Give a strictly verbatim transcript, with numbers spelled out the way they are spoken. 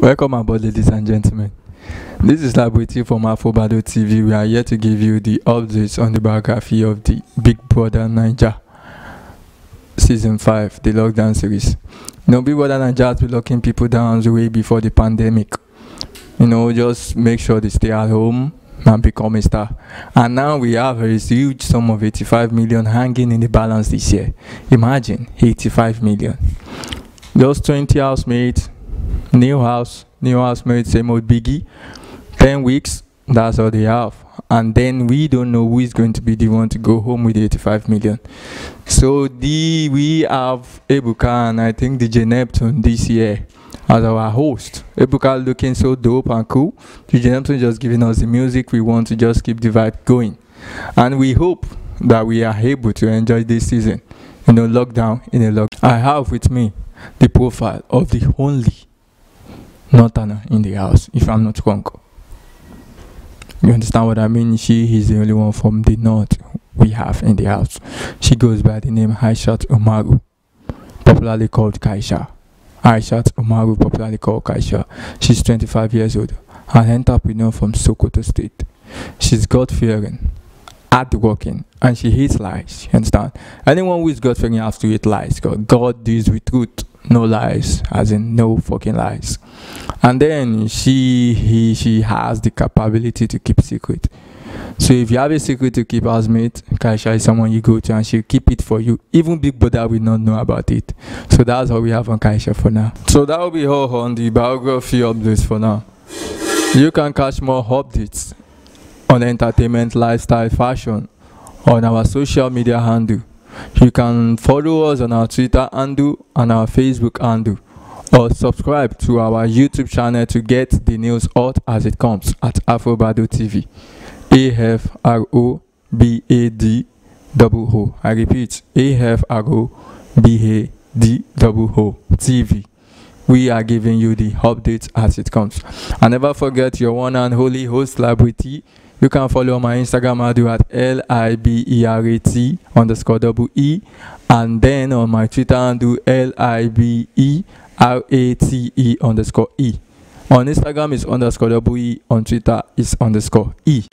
Welcome aboard, ladies and gentlemen. This is Labwiti from Afrobadoo T V. We are here to give you the updates on the biography of the Big Brother Naija Season five, the lockdown series. You know, Big Brother Naija has been locking people down way before the pandemic. You know, just make sure they stay at home and become a star. And now we have a huge sum of eighty-five million hanging in the balance this year. Imagine, eighty-five million. Just twenty housemates, new house, new housemates, same old biggie. ten weeks, that's all they have. And then we don't know who is going to be the one to go home with eighty-five million. So the, we have Ebuka and I think the Jeneptune this year as our host. Ebuka looking so dope and cool. The Jeneptune just giving us the music we want to just keep the vibe going. And we hope that we are able to enjoy this season. You know, lockdown in a lockdown. I have with me the profile of the only northerner in the house, if I'm not wrong. You understand what I mean? She is the only one from the north we have in the house. She goes by the name Aishat Omaru, popularly called Kaisha. Aishat Omaru, popularly called Kaisha. She's twenty-five years old, an entrepreneur from Sokoto State. She's God-fearing, hard-working, and she hates lies. You understand? Anyone who is God-fearing has to hate lies. God deals with truth. No lies, as in no fucking lies. And then she he she has the capability to keep secret. So if you have a secret to keep, housemate, Kaisha is someone you go to and she'll keep it for you. Even Big Brother will not know about it. So that's all we have on Kaisha for now. So that will be all on the biography updates for now. You can catch more updates on entertainment, lifestyle, fashion on our social media handle. You can follow us on our Twitter handle and our Facebook handle, or subscribe to our YouTube channel to get the news out as it comes at Afrobadoo T V. A F R O B A D O O. I repeat, A F R O B A D O O T V. We are giving you the updates as it comes. And never forget your one and only host, Labwiti. You can follow my Instagram handle at L I B E R A T underscore double E, and then on my Twitter handle L I B E R A T E underscore E. On Instagram is underscore double E, on Twitter is underscore E.